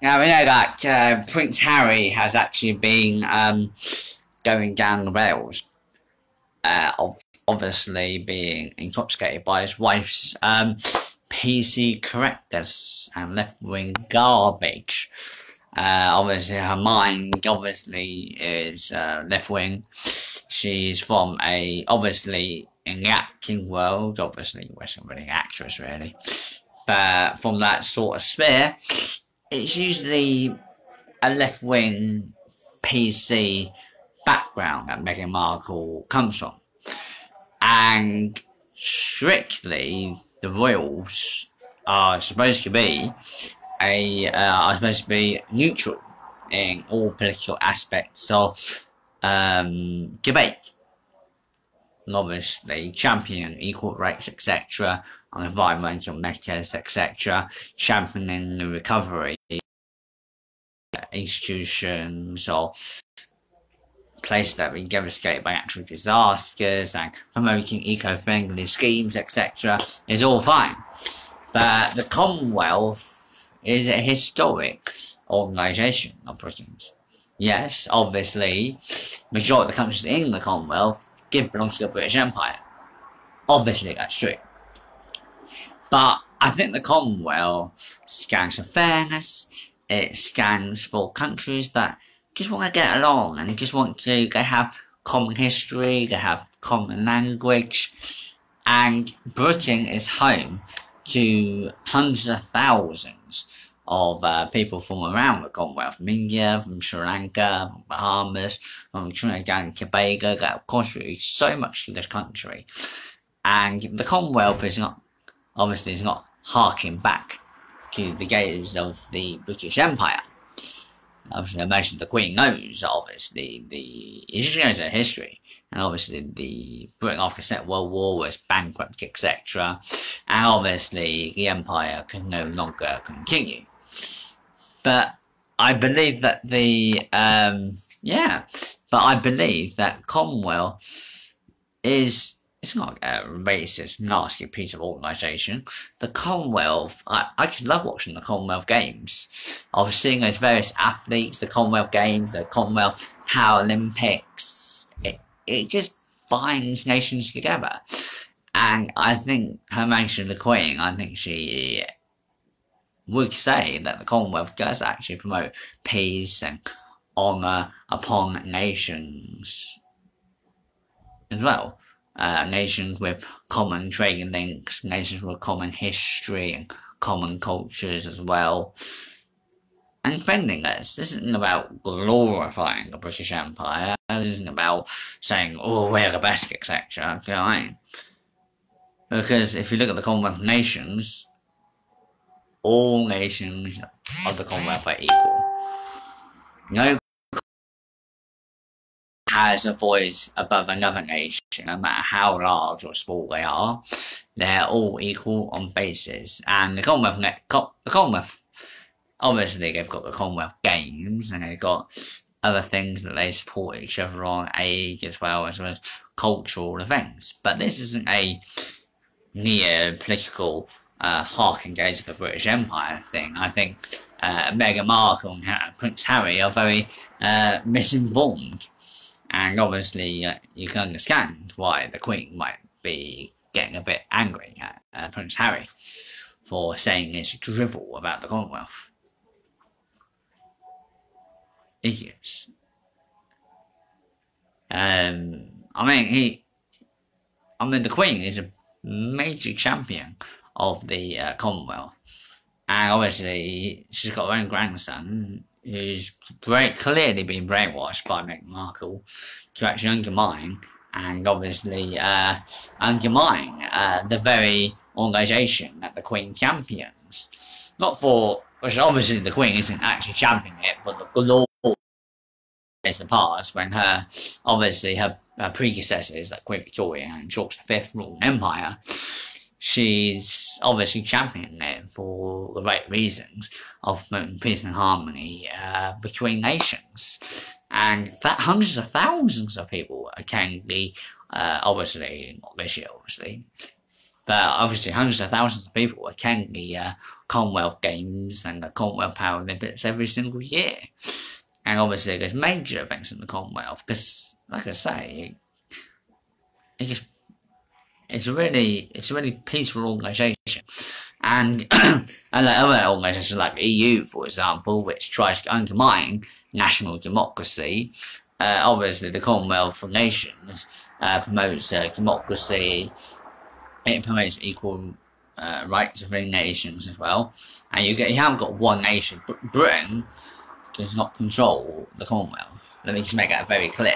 Now, we know that Prince Harry has actually been going down the rails of obviously being intoxicated by his wife's PC correctness and left-wing garbage. Obviously, her mind is left-wing. She's from a in the acting world, we're not really an actress really, but from that sort of sphere, it's usually a left-wing PC background that Meghan Markle comes from, and strictly the royals are supposed to be neutral in all political aspects of debate. And obviously champion equal rights, etc., on environmental matters, etc., championing the recovery institutions or places that have been devastated by natural disasters, and promoting eco-friendly schemes, etc., is all fine. But the Commonwealth is a historic organisation of Britain. Yes, obviously, the majority of the countries in the Commonwealth belong to the British Empire. Obviously, that's true. But I think the Commonwealth stands for fairness. It stands for countries that just want to get along and just want to, they have common history, they have common language. And Britain is home to hundreds of thousands of people from around the Commonwealth, from India, from Sri Lanka, from Bahamas, from Trinidad and Tobago, that contribute so much to this country. And the Commonwealth is not, obviously, is not harking back to the days of the British Empire. Obviously, I imagine the Queen knows, obviously, she knows her history, and obviously, the Britain after the Second World War was bankrupt, etc., and obviously, the Empire can no longer continue. But I believe that the, Commonwealth is, it's not a racist, nasty piece of organisation. The Commonwealth, I just love watching the Commonwealth Games. I was seeing those various athletes, the Commonwealth Games, the Commonwealth Paralympics. It just binds nations together. And I think Her Majesty the Queen, I think she would say that the Commonwealth does actually promote peace and honour upon nations as well. Nations with common trading links, nations with common history and common cultures as well. And friending us. This isn't about glorifying the British Empire. This isn't about saying, oh, we're the best, etc. You know what I mean? Because if you look at the Commonwealth nations, all nations of the Commonwealth are equal. No has a voice above another nation, no matter how large or small they are. They're all equal on basis. And the Commonwealth, obviously they've got the Commonwealth Games, and they've got other things that they support each other on, aid as well as cultural events. But this isn't a neo-political harking days of the British Empire thing. I think Meghan Markle and Prince Harry are very misinformed. And obviously, you can understand why the Queen might be getting a bit angry at Prince Harry for saying this drivel about the Commonwealth. Idiots. The Queen is a major champion of the Commonwealth. And obviously, she's got her own grandson, who's very clearly been brainwashed by Meghan Markle to actually undermine and obviously undermine the very organisation that the Queen champions. Not for, which obviously the Queen isn't actually championing it, but the glory is the past when her, obviously her predecessors like Queen Victoria and Charles V ruled an empire. She's obviously championing it for the right reasons of promoting peace and harmony between nations. And that hundreds of thousands of people attend the, not this year obviously, But obviously hundreds of thousands of people attend the Commonwealth Games and the Commonwealth Paralympics every single year. And obviously there's major events in the Commonwealth because, like I say, it's a really peaceful organisation. And unlike other organisations like the EU, for example, which tries to undermine national democracy, obviously the Commonwealth of Nations promotes democracy. It promotes equal rights between nations as well, and you haven't got one nation. Britain does not control the Commonwealth. Let me just make that very clear.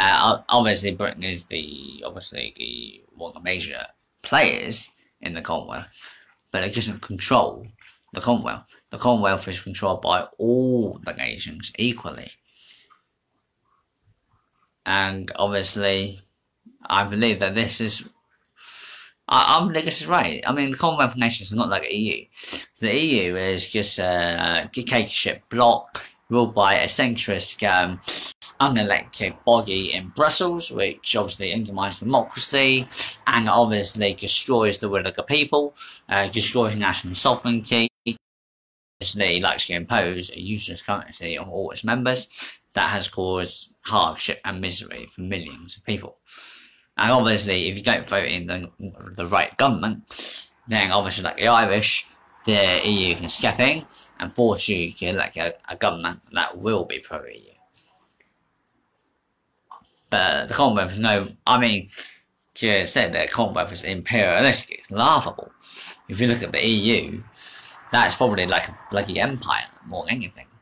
Obviously, Britain is obviously one of the major players in the Commonwealth, but it doesn't control the Commonwealth. The Commonwealth is controlled by all the nations equally, and obviously, I believe that this is. I think this is right. I mean, the Commonwealth of Nations is not like the EU. The EU is just a dictatorship bloc ruled by a centrist, unelected body in Brussels, which obviously undermines democracy and obviously destroys the will of the people, destroys national sovereignty. It likes to impose a useless currency on all its members that has caused hardship and misery for millions of people. And obviously, if you don't vote in the right government, then obviously, like the Irish, the EU can step in and force you to elect a government that will be pro-EU. But the Commonwealth is to say that the Commonwealth is imperialistic, it's laughable. If you look at the EU, that's probably like a bloody empire more than anything.